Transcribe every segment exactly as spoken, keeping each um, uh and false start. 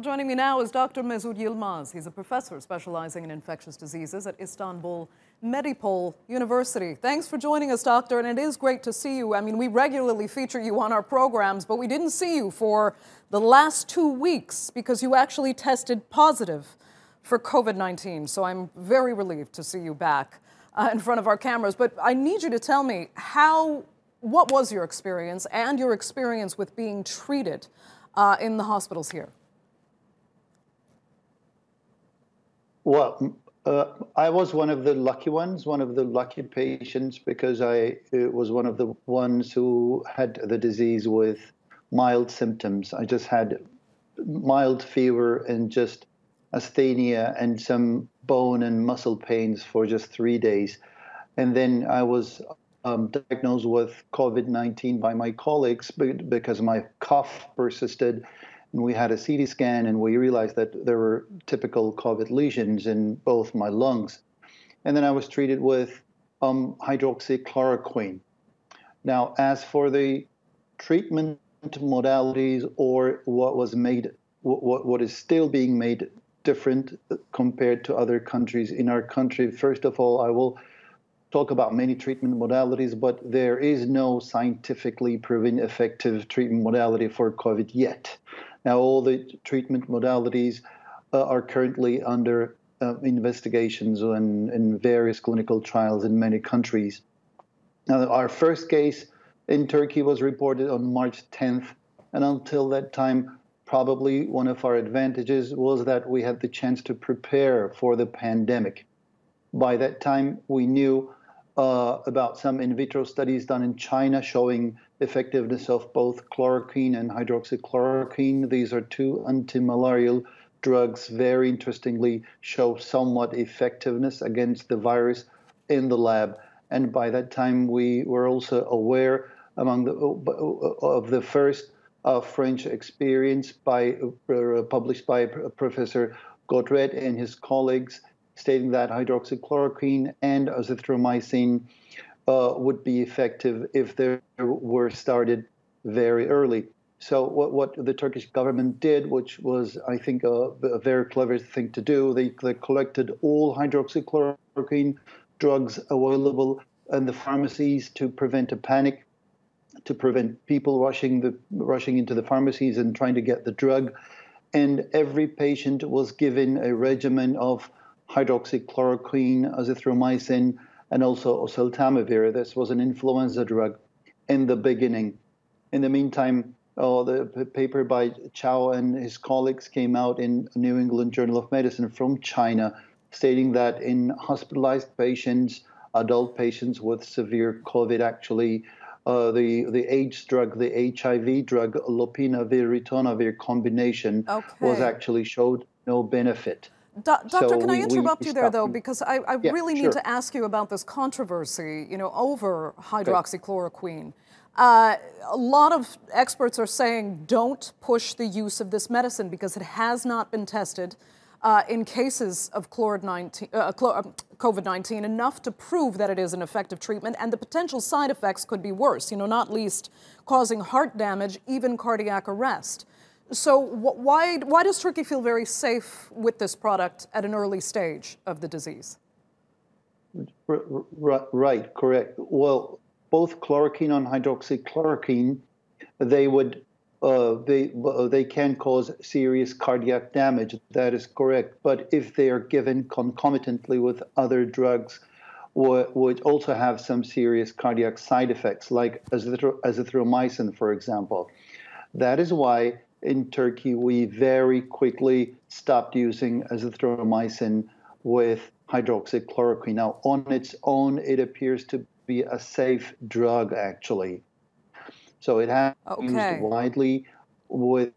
Joining me now is Doctor Mesut Yilmaz. He's a professor specializing in infectious diseases at Istanbul Medipol University. Thanks for joining us, Doctor, and it is great to see you. I mean, we regularly feature you on our programs, but we didn't see you for the last two weeks because you actually tested positive for COVID nineteen. So I'm very relieved to see you back uh, in front of our cameras. But I need you to tell me how, what was your experience and your experience with being treated uh, in the hospitals here? Well, uh, I was one of the lucky ones, one of the lucky patients, because I was one of the ones who had the disease with mild symptoms. I just had mild fever and just asthenia and some bone and muscle pains for just three days. And then I was um, diagnosed with COVID nineteen by my colleagues because my cough persisted. And we had a C T scan, and we realized that there were typical COVID lesions in both my lungs. And then I was treated with um, hydroxychloroquine. Now, as for the treatment modalities or what was made, what, what is still being made different compared to other countries, in our country, first of all, I will talk about many treatment modalities, but there is no scientifically proven effective treatment modality for COVID yet. Now, all the treatment modalities uh, are currently under uh, investigations and in, in various clinical trials in many countries. Now, our first case in Turkey was reported on March tenth, and until that time, probably one of our advantages was that we had the chance to prepare for the pandemic. By that time, we knew uh, about some in vitro studies done in China showing effectiveness of both chloroquine and hydroxychloroquine. These are two anti-malarial drugs, very interestingly, show somewhat effectiveness against the virus in the lab. And by that time, we were also aware among the, of the first uh, French experience by, uh, published by Professor Gautret and his colleagues, stating that hydroxychloroquine and azithromycin uh, would be effective if they were started very early. So what, what the Turkish government did, which was, I think, a, a very clever thing to do, they, they collected all hydroxychloroquine drugs available in the pharmacies to prevent a panic, to prevent people rushing, the, rushing into the pharmacies and trying to get the drug. And every patient was given a regimen of hydroxychloroquine, azithromycin, and also oseltamivir. This was an influenza drug in the beginning. In the meantime, oh, the paper by Chow and his colleagues came out in New England Journal of Medicine from China, stating that in hospitalized patients, adult patients with severe COVID, actually, uh, the, the AIDS drug, the H I V drug, lopinavir-ritonavir combination okay. was actually showed no benefit. Do Doctor, so can we, I interrupt you there, though, because I, I yeah, really need sure. to ask you about this controversy, you know, over hydroxychloroquine. Uh, a lot of experts are saying don't push the use of this medicine because it has not been tested uh, in cases of COVID nineteen enough to prove that it is an effective treatment, and the potential side effects could be worse, you know, not least causing heart damage, even cardiac arrest. So why, why does Turkey feel very safe with this product at an early stage of the disease? Right, correct. Well, both chloroquine and hydroxychloroquine, they would, uh, they, they can cause serious cardiac damage. That is correct. But if they are given concomitantly with other drugs, would also have some serious cardiac side effects, like azithromycin, for example. That is why in Turkey, we very quickly stopped using azithromycin with hydroxychloroquine. Now, on its own, it appears to be a safe drug, actually. So it has been okay. used widely with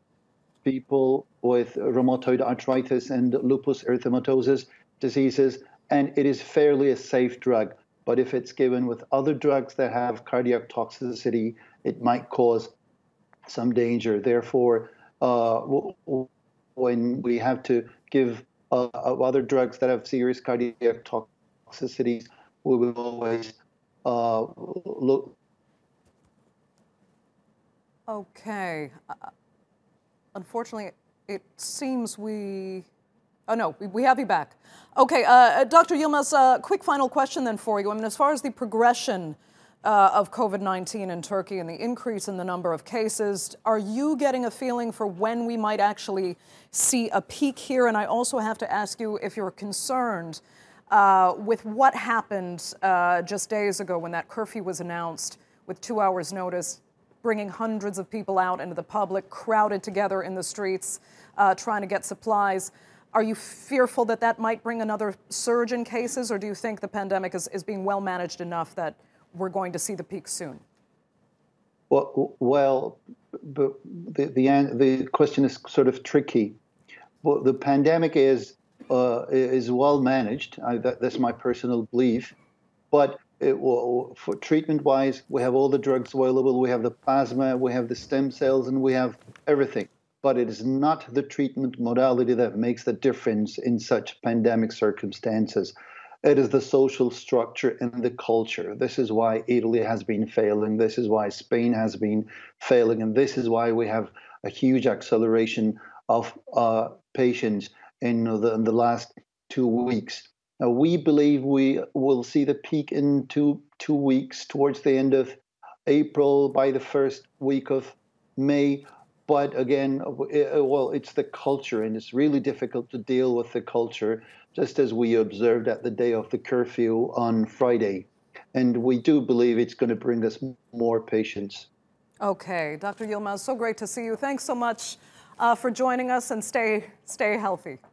people with rheumatoid arthritis and lupus erythematosus diseases, and it is fairly a safe drug. But if it's given with other drugs that have cardiac toxicity, it might cause some danger. Therefore, uh, when we have to give uh, other drugs that have serious cardiac toxicities, we will always uh, look. Okay. Uh, unfortunately, it seems we, oh no, we, we have you back. Okay, uh, Doctor Yilmaz, uh, quick final question then for you. I mean, as far as the progression uh, of COVID nineteen in Turkey and the increase in the number of cases, are you getting a feeling for when we might actually see a peak here? And I also have to ask you if you're concerned uh, with what happened uh, just days ago when that curfew was announced with two hours notice, bringing hundreds of people out into the public, crowded together in the streets, uh, trying to get supplies. Are you fearful that that might bring another surge in cases, or do you think the pandemic is, is being well managed enough that we're going to see the peak soon? Well, well the, the, the question is sort of tricky. Well, the pandemic is, uh, is well managed. I, that, that's my personal belief. But It will, for treatment-wise, we have all the drugs available, we have the plasma, we have the stem cells, and we have everything. But it is not the treatment modality that makes the difference in such pandemic circumstances. It is the social structure and the culture. This is why Italy has been failing. This is why Spain has been failing. And this is why we have a huge acceleration of uh, patients in the, in the last two weeks. Now, we believe we will see the peak in two, two weeks, towards the end of April, by the first week of May. But again, well, it's the culture, and it's really difficult to deal with the culture, just as we observed at the day of the curfew on Friday. And we do believe it's going to bring us more patients. Okay. Doctor Yilmaz, so great to see you. Thanks so much uh, for joining us, and stay, stay healthy.